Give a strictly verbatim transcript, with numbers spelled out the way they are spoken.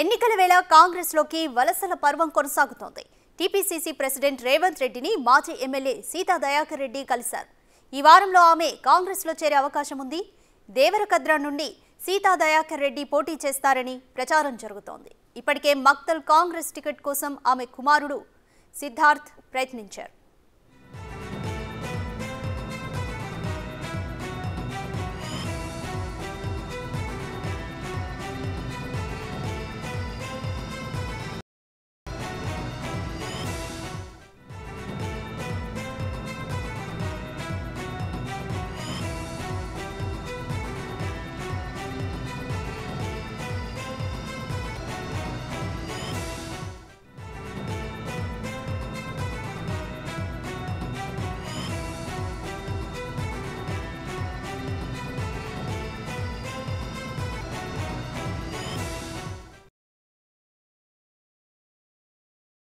ఎన్నికల వేళ కాంగ్రెస్లోకి వలసల పర్వం కొనసాగుతోంది. టీపీసీసీ ప్రెసిడెంట్ రేవంత్ రెడ్డిని మాజీ ఎమ్మెల్యే సీతా దయాకర్ రెడ్డి కలిశారు. ఈ వారంలో ఆమె కాంగ్రెస్లో చేరే అవకాశం ఉంది. దేవరకద్ర నుండి సీతా దయాకర్ రెడ్డి పోటీ చేస్తారని ప్రచారం జరుగుతోంది. ఇప్పటికే మక్తల్ కాంగ్రెస్ టికెట్ కోసం ఆమె కుమారుడు సిద్ధార్థ్ ప్రయత్నించారు.